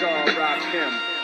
Shaw rock him.